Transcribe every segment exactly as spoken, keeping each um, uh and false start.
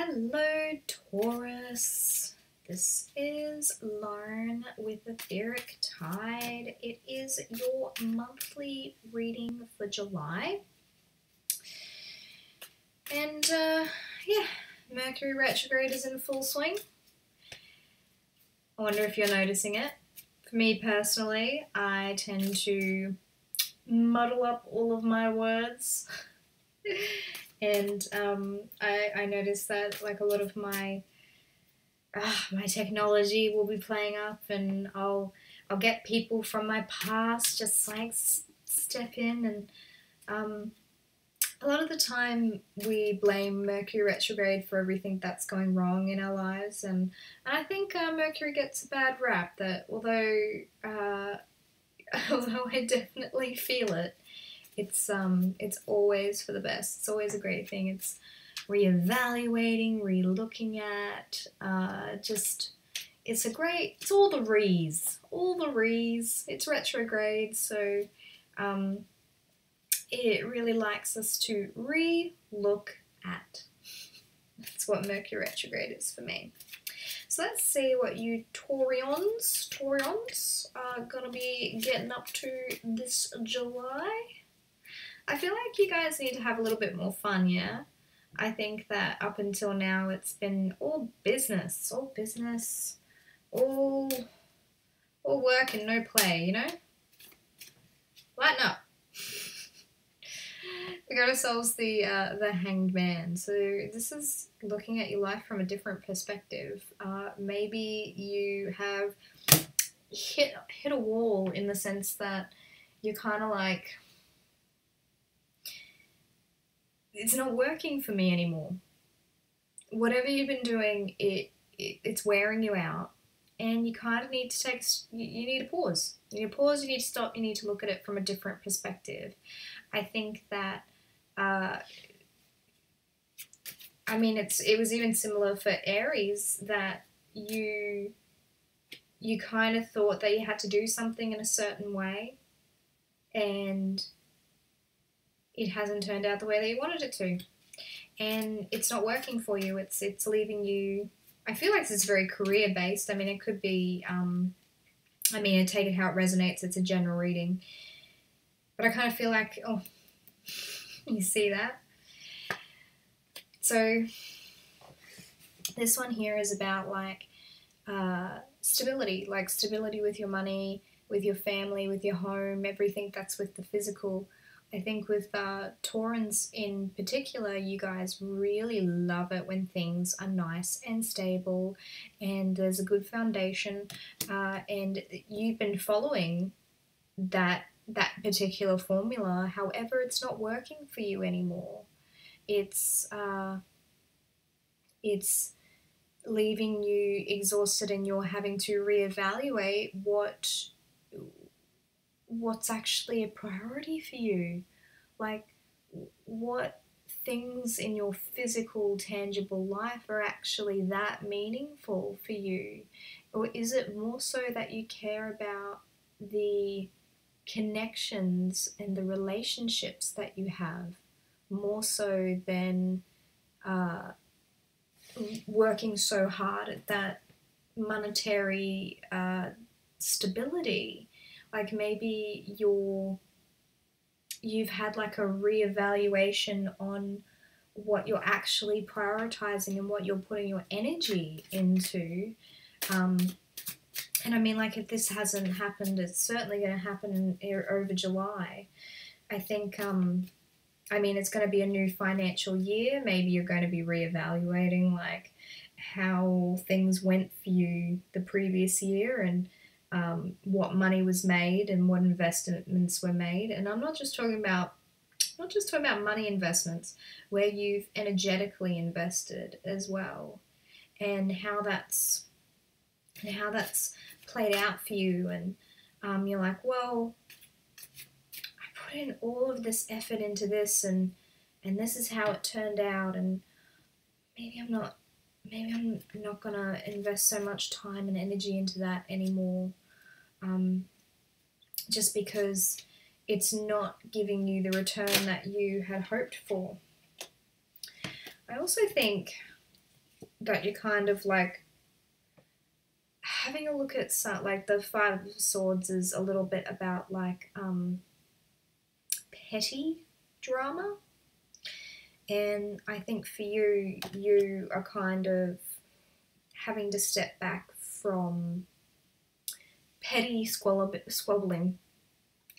Hello, Taurus. This is Lauren with Etheric Tide. It is your monthly reading for July. And uh, yeah, Mercury retrograde is in full swing. I wonder if you're noticing it. For me personally, I tend to muddle up all of my words. And um, I, I noticed that like a lot of my uh, my technology will be playing up, and I'll I'll get people from my past just like s step in, and um, a lot of the time we blame Mercury retrograde for everything that's going wrong in our lives, and, and I think uh, Mercury gets a bad rap. That although uh, although I definitely feel it. It's um, it's always for the best. It's always a great thing. It's reevaluating, relooking at. Uh, just, it's a great. It's all the re's, all the re's. It's retrograde, so um, it really likes us to re-look at. That's what Mercury retrograde is for me. So let's see what you Taurians, Taurians are gonna be getting up to this July. I feel like you guys need to have a little bit more fun, yeah? I think that up until now it's been all business, all business, all, all work and no play, you know? Lighten up. We got ourselves the, uh, the Hanged Man. So this is looking at your life from a different perspective. Uh, maybe you have hit, hit a wall in the sense that you're kind of like, it's not working for me anymore. Whatever you've been doing, it, it it's wearing you out, and you kind of need to take. You, you need to pause. You need to pause. You need to stop. You need to look at it from a different perspective. I think that. Uh, I mean, it's it was even similar for Aries, that you you kind of thought that you had to do something in a certain way, and it hasn't turned out the way that you wanted it to, and it's not working for you. It's it's leaving you. I feel like it's very career based. I mean, it could be. Um, I mean, I take it how it resonates. It's a general reading, but I kind of feel like, oh, you see that. So this one here is about like uh, stability, like stability with your money, with your family, with your home, everything that's with the physical. I think with uh, Taurians in particular, you guys really love it when things are nice and stable and there's a good foundation, uh, and you've been following that, that particular formula. However, it's not working for you anymore. It's, uh, it's leaving you exhausted, and you're having to reevaluate what what's actually a priority for you, like what things in your physical, tangible life are actually that meaningful for you, or is it more so that you care about the connections and the relationships that you have, more so than uh, working so hard at that monetary uh, stability. Like maybe you're, you've had like a reevaluation on what you're actually prioritizing and what you're putting your energy into. Um, and I mean, like if this hasn't happened, it's certainly going to happen in, over July. I think, um, I mean, it's going to be a new financial year. Maybe you're going to be reevaluating like how things went for you the previous year, and Um, what money was made and what investments were made. And I'm not just talking about not just talking about money investments, where you've energetically invested as well, and how that's and how that's played out for you. And um, you're like, well, I put in all of this effort into this, and and this is how it turned out, and maybe I'm not maybe I'm not gonna invest so much time and energy into that anymore. Um, just because it's not giving you the return that you had hoped for. I also think don't you kind of like having a look at some, like the Five of Swords is a little bit about like um, petty drama. And I think for you, you are kind of having to step back from petty squabbling.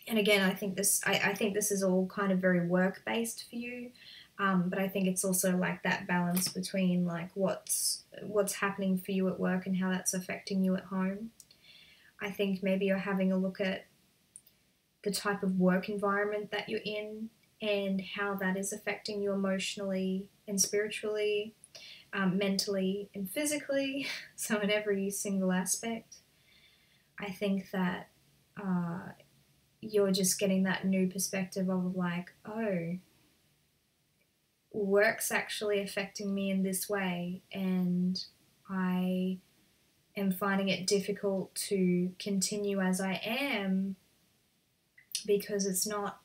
And again, I think this, I, I think this is all kind of very work-based for you. Um, but I think it's also like that balance between like what's what's happening for you at work and how that's affecting you at home. I think maybe you're having a look at the type of work environment that you're in and how that is affecting you emotionally and spiritually, um, mentally and physically, so in every single aspect. I think that uh, you're just getting that new perspective of like, oh, work's actually affecting me in this way, and I am finding it difficult to continue as I am because it's not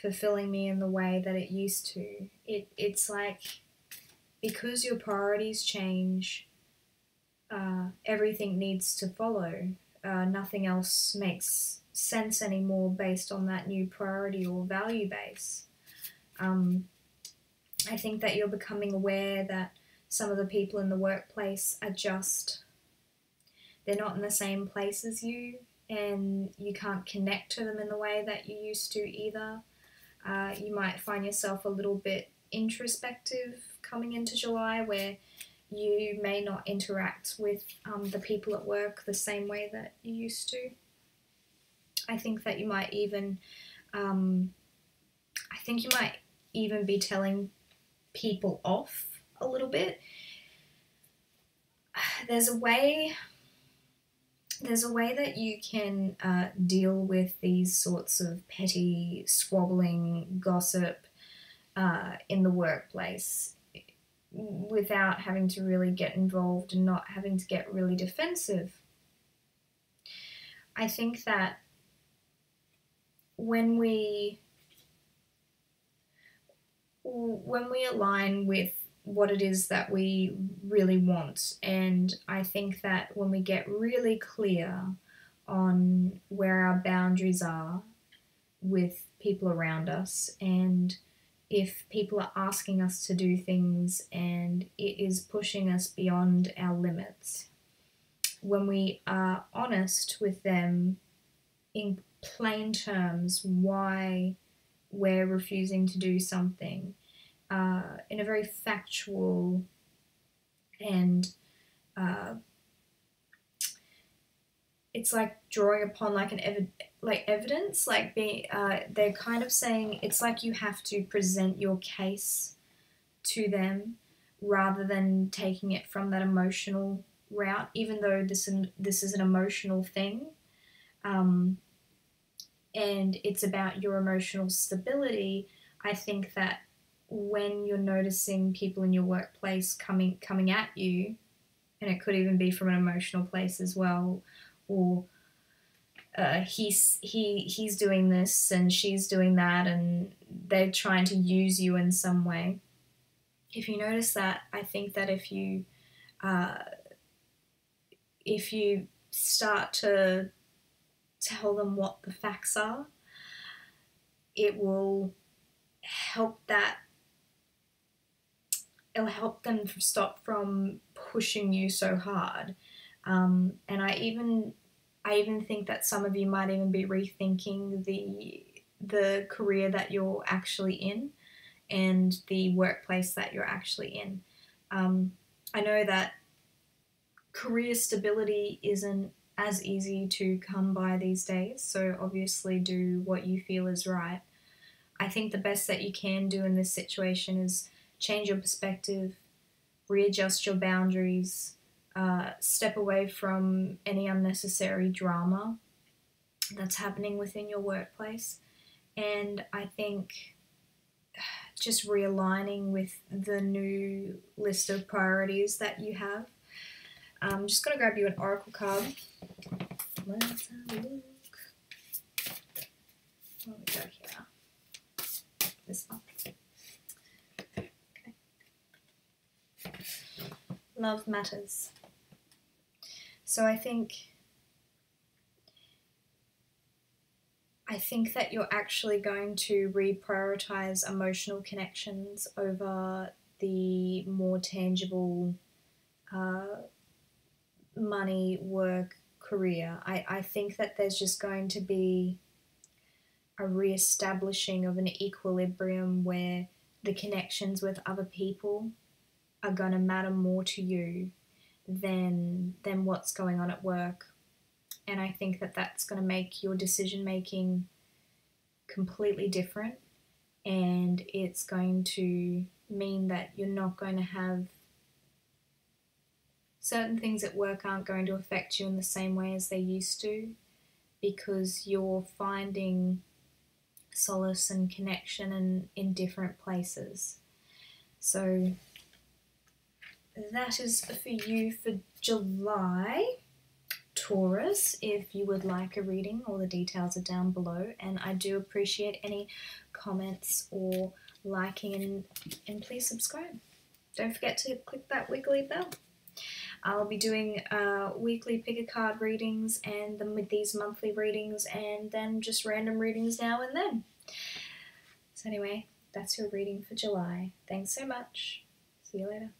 fulfilling me in the way that it used to. It it's like because your priorities change, uh, everything needs to follow. Uh, nothing else makes sense anymore based on that new priority or value base. Um, I think that you're becoming aware that some of the people in the workplace are just, they're not in the same place as you, and you can't connect to them in the way that you used to either. Uh, you might find yourself a little bit introspective coming into July, where you may not interact with um, the people at work the same way that you used to. I think that you might even, um, I think you might even be telling people off a little bit. There's a way, there's a way that you can uh, deal with these sorts of petty squabbling, gossip uh, in the workplace without having to really get involved and not having to get really defensive. I think that when we when we align with what it is that we really want, and I think that when we get really clear on where our boundaries are with people around us, and if people are asking us to do things and it is pushing us beyond our limits, when we are honest with them in plain terms why we're refusing to do something, uh, in a very factual and uh, it's like drawing upon like an ev like evidence, like being uh, they're kind of saying it's like you have to present your case to them rather than taking it from that emotional route, even though this this is an emotional thing. Um, and it's about your emotional stability. I think that when you're noticing people in your workplace coming coming at you, and it could even be from an emotional place as well, or uh, he's, he, he's doing this and she's doing that and they're trying to use you in some way. If you notice that, I think that if you, uh, if you start to tell them what the facts are, it will help that, it'll help them stop from pushing you so hard. Um, and I even, I even think that some of you might even be rethinking the, the career that you're actually in and the workplace that you're actually in. Um, I know that career stability isn't as easy to come by these days, so obviously do what you feel is right. I think the best that you can do in this situation is change your perspective, readjust your boundaries, uh, step away from any unnecessary drama that's happening within your workplace, and I think just realigning with the new list of priorities that you have. I'm um, just going to grab you an oracle card. Let's have a look. What we got here? This one. Okay. love matters. So I think, I think that you're actually going to reprioritize emotional connections over the more tangible uh, money, work, career. I, I think that there's just going to be a reestablishing of an equilibrium where the connections with other people are going to matter more to you than than what's going on at work. And I think that that's going to make your decision making completely different, and it's going to mean that you're not going to have certain things at work aren't going to affect you in the same way as they used to, because you're finding solace and connection in, in different places. So that is for you for July, Taurus. If you would like a reading, all the details are down below, and I do appreciate any comments or liking, and, and please subscribe. Don't forget to click that wiggly bell. I'll be doing uh, weekly pick-a-card readings and the, these monthly readings, and then just random readings now and then. So anyway, that's your reading for July. Thanks so much. See you later.